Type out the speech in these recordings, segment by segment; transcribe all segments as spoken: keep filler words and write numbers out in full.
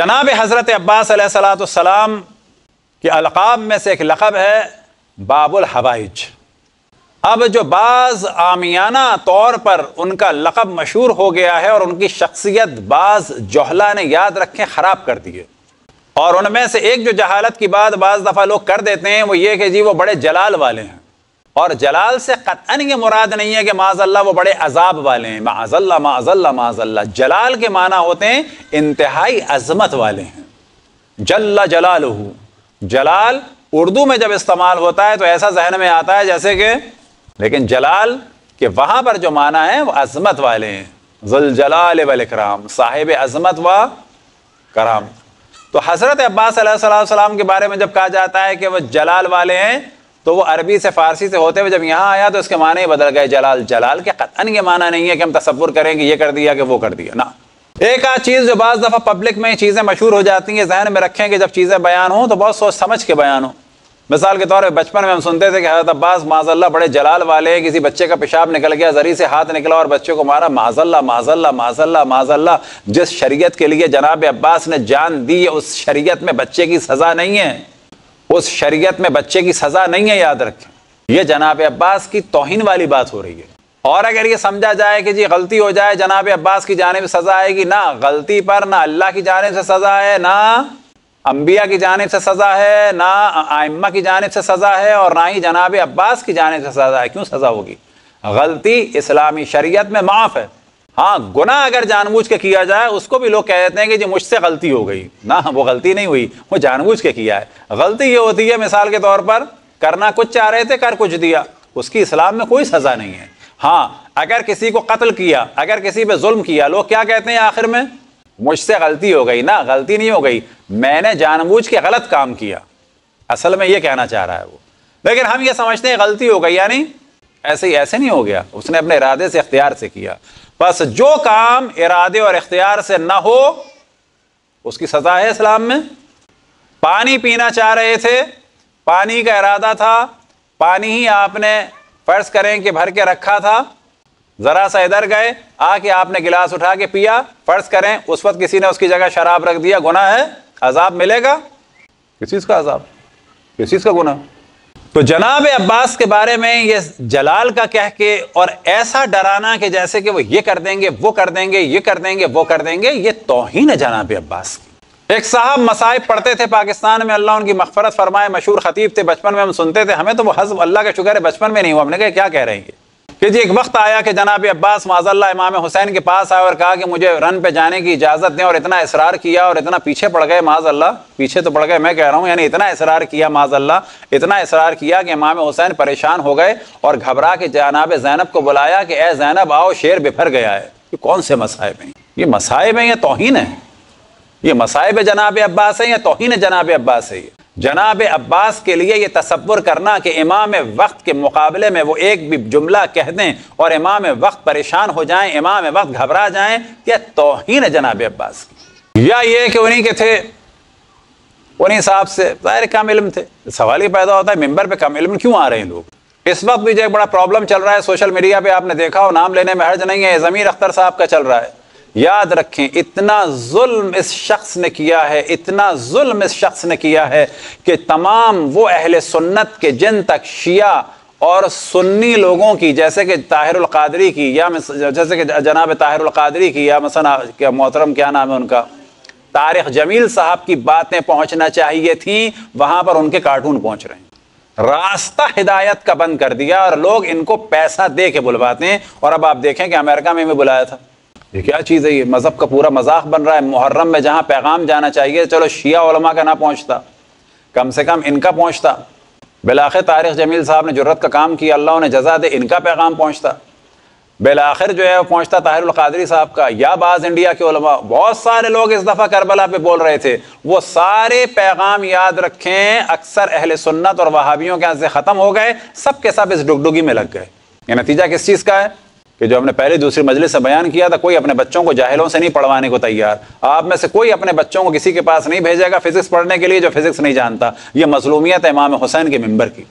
जनाब हज़रत अब्बास अलैहिस्सलाम के अलक़ाब में से एक लक़ब है बाबुल हवाइज। अब जो बाज़ आमियाना तौर पर उनका लक़ब मशहूर हो गया है और उनकी शख्सियत बाज़ जोहला ने याद रखें ख़राब कर दिए, और उनमें से एक जो जहालत की बात बाज़ दफ़ा लोग कर देते हैं वो ये कि जी वो बड़े जलाल वाले हैं, और जलाल से क़तअन ये मुराद नहीं है कि माज़ल्लाह वो बड़े अजाब वाले हैं। माज़ल्लाह माज़ल्लाह माज़ल्लाह जलाल के माना होते हैं इंतहाई अज़मत वाले हैं। जल्ला जलालहू, जलाल उर्दू में जब इस्तेमाल होता है तो ऐसा जहन में आता है जैसे कि, लेकिन जलाल के वहाँ पर जो माना है वो अज़मत वाले हैं। ज़ुल जलाल वल इकराम, साहिब अज़मत व कराम। तो हज़रत अब्बास अलैहिस्सलाम के बारे में जब कहा जाता है कि वह जलाल वाले हैं तो वो अरबी से फ़ारसी से होते हुए जब यहाँ आया तो इसके माने ही बदल गए। जलाल जलाल के क़तअन ये माना नहीं है कि हम तसव्वुर करें कि ये कर दिया कि वो कर दिया ना। एक आध चीज़ जो बाज़ दफ़ा पब्लिक में चीज़ें मशहूर हो जाती हैं, जहन में रखें कि जब चीज़ें बयान हों तो बहुत सोच समझ के बयान हों। मिसाल के तौर पर बचपन में हम सुनते थे कि हज़रत अब्बास माज़ल्लाह बड़े जलाल वाले हैं। किसी बच्चे का पेशाब निकल गया, ज़री से हाथ निकला और बच्चे को मारा, माज़ल्लाह माज़ल्लाह माज़ल्लाह माज़ल्लाह। जिस शरीयत के लिए जनाब अब्बास ने जान दी उस शरीयत में बच्चे की सज़ा नहीं है, उस शरीयत में बच्चे की सज़ा नहीं है, याद रखें। ये जनाब अब्बास की तौहीन वाली बात हो रही है। और अगर ये समझा जाए कि जी गलती हो जाए जनाब अब्बास की जानिब सज़ा आएगी, ना गलती पर ना अल्लाह की जानिब से सज़ा है, ना अम्बिया की जानिब से सज़ा है, ना आइम्मा की जानिब से सज़ा है, और ना ही जनाब अब्बास की जानिब से सज़ा है। क्यों सज़ा होगी? गलती इस्लामी शरीयत में माफ़ है। हाँ, गुनाह अगर जानबूझ के किया जाए उसको भी लोग कह देते हैं कि जी मुझसे गलती हो गई, ना वो गलती नहीं हुई, वो जानबूझ के किया है। गलती ये होती है मिसाल के तौर पर करना कुछ चाह रहे थे, कर कुछ दिया, उसकी इस्लाम में कोई सज़ा नहीं है। हाँ, अगर किसी को कत्ल किया, अगर किसी पे जुल्म किया, लोग क्या कहते हैं आखिर में? मुझसे गलती हो गई। ना, गलती नहीं हो गई, मैंने जानबूझ के गलत काम किया, असल में ये कहना चाह रहा है वो। लेकिन हम ये समझते हैं गलती हो गई, यानी ऐसे ही ऐसे नहीं हो गया, उसने अपने इरादे से इख्तियार से किया। बस जो काम इरादे और इख्तियार से ना हो उसकी सज़ा है इस्लाम में। पानी पीना चाह रहे थे, पानी का इरादा था, पानी ही आपने फ़र्ज़ करें कि भर के रखा था, ज़रा सा इधर गए आके आपने गिलास उठा के पिया, फ़र्ज़ करें उस वक्त किसी ने उसकी जगह शराब रख दिया, गुनाह है, अजाब मिलेगा। किस चीज़ का अजाब, किस चीज़ का गुनाह? तो जनाब अब्बास के बारे में ये जलाल का कह के और ऐसा डराना कि जैसे कि वो ये कर देंगे वो कर देंगे ये कर देंगे वो कर देंगे, ये तौहीन है जनाब अब्बास की। एक साहब मसाइब पढ़ते थे पाकिस्तान में, अल्लाह उनकी मग़फ़रत फरमाए, मशहूर ख़तीब थे। बचपन में हम सुनते थे, हमें तो वो हज़्ब अल्लाह का शुक्र है बचपन में नहीं हुआ। हमने कहा क्या कह रहे हैं कि जी एक वक्त आया कि जनाब अब्बास माज़ल्लाह इमाम हुसैन के पास आए और कहा कि मुझे रन पर जाने की इजाज़त दें, और इतना इसरार किया और इतना पीछे पड़ गए माज़ल्लाह, पीछे तो पड़ गए मैं कह रहा हूँ, यानी इतना इसरार किया माज़ल्लाह, इतना इसरार किया कि इमाम हुसैन परेशान हो गए और घबरा के जनाब ज़ैनब को बुलाया कि ए ज़ैनब आओ, शेर बिफर गया है। ये कौन से मसाइब हैं? ये मसाइब हैं, ये तौहीन है, ये मसाइब जनाब अब्बास हैं, यह तौहीन है जनाब अब्बास है। जनाब अब्बास के लिए ये तसव्वुर करना कि इमाम वक्त के मुकाबले में वो एक भी जुमला कह दें और इमाम वक्त परेशान हो जाएं, इमाम वक्त घबरा जाएं, यह तौहीन है जनाब अब्बास की। या ये कि उन्हीं के थे, उन्हीं साहब से ज़ाहिर कम इल्म थे। सवाल ही पैदा होता है मिंबर पे कम इल्म क्यों आ रहे हैं लोग? इस वक्त भी जो एक बड़ा प्रॉब्लम चल रहा है सोशल मीडिया पे, आपने देखा हो, नाम लेने में हर्ज नहीं है, जमीर अख्तर साहब का चल रहा है। याद रखें, इतना जुल्म इस शख्स ने किया है, इतना जुल्म इस शख्स ने किया है कि तमाम वो अहले सुन्नत के जिन तक शिया और सुन्नी लोगों की, जैसे कि ताहिर अल-क़ादरी की, या जैसे कि जनाब ताहिर अल-क़ादरी की, या मसला क्या मोहतरम क्या नाम है उनका, तारिक जमील साहब की बातें पहुंचना चाहिए थी, वहां पर उनके कार्टून पहुंच रहे हैं। रास्ता हिदायत का बंद कर दिया और लोग इनको पैसा दे के बुलवाते हैं। और अब आप देखें कि अमेरिका में भी बुलाया था, ये क्या चीज़ है? ये मज़हब का पूरा मजाक बन रहा है। मुहर्रम में जहाँ पैगाम जाना चाहिए, चलो शिया उलमा का ना पहुँचता, कम से कम इनका पहुँचता। बिलाखिर तारिक जमील साहब ने जुर्रत का काम किया, अल्लाह उन्हें जज़ा दे, इनका पैगाम पहुँचता। बिलाखिर जो है वो पहुँचता ताहिर अल-क़ादरी साहब का, या बाज़ इंडिया के उलमा। बहुत सारे लोग इस दफ़ा करबला पे बोल रहे थे, वो सारे पैगाम याद रखें अक्सर अहले सुन्नत और वहाबियों के यहाँ से ख़त्म हो गए, सब के सब इस डुगडुगी में लग गए। ये नतीजा किस चीज़ का है कि जो हमने पहले दूसरी मजलिस से बयान किया था, कोई अपने बच्चों को जाहिलों से नहीं पढ़वाने को तैयार। आप में से कोई अपने बच्चों को किसी के पास नहीं भेजेगा फिज़िक्स पढ़ने के लिए जो फिज़िक्स नहीं जानता। ये मज़लूमियत है इमाम हुसैन के मिंबर की।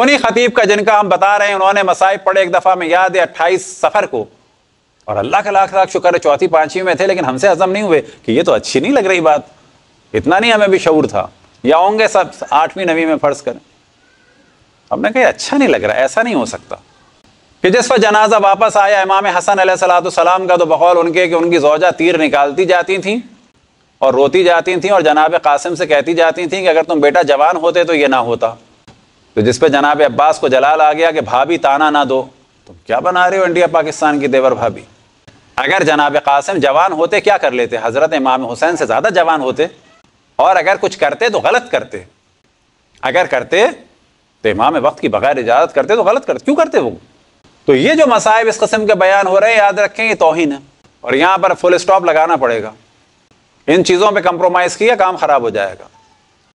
उन्हीं खतीब का जिनका हम बता रहे हैं, उन्होंने मसाइब पढ़े एक दफ़ा में, याद है अट्ठाईस सफ़र को और अल्लाह का लाख लाख शुक्र है चौथी पाँचवीं में थे, लेकिन हमसे हजम नहीं हुए कि ये तो अच्छी नहीं लग रही बात, इतना नहीं हमें भी शऊर था। या होंगे सब आठवीं नवीं में फर्ज करें, हमने कहा अच्छा नहीं लग रहा, ऐसा नहीं हो सकता। कि जिस वक्त जनाजा वापस आया इमाम हसन अलैहिस्सलाम का, तो बकौल उनके कि उनकी जोजा तीर निकालती जाती थी और रोती जाती थी और जनाब कासिम से कहती जाती थी कि अगर तुम बेटा जवान होते तो ये ना होता। तो जिस पर जनाब अब्बास को जलाल आ गया कि भाभी ताना ना दो, तुम क्या बना रहे हो इंडिया पाकिस्तान की देवर भाभी। अगर जनाब कासिम जवान होते क्या कर लेते, हज़रत इमाम हुसैन से ज़्यादा जवान होते, और अगर कुछ करते तो गलत करते, अगर करते तो इमाम वक्त की बगैर इजाज़त करते तो गलत करते, क्यों करते वो। तो ये जो मसाइब इस कस्म के बयान हो रहे हैं, याद रखें ये तौहीन है और यहाँ पर फुल स्टॉप लगाना पड़ेगा। इन चीज़ों पर कंप्रोमाइज़ किया काम ख़राब हो जाएगा।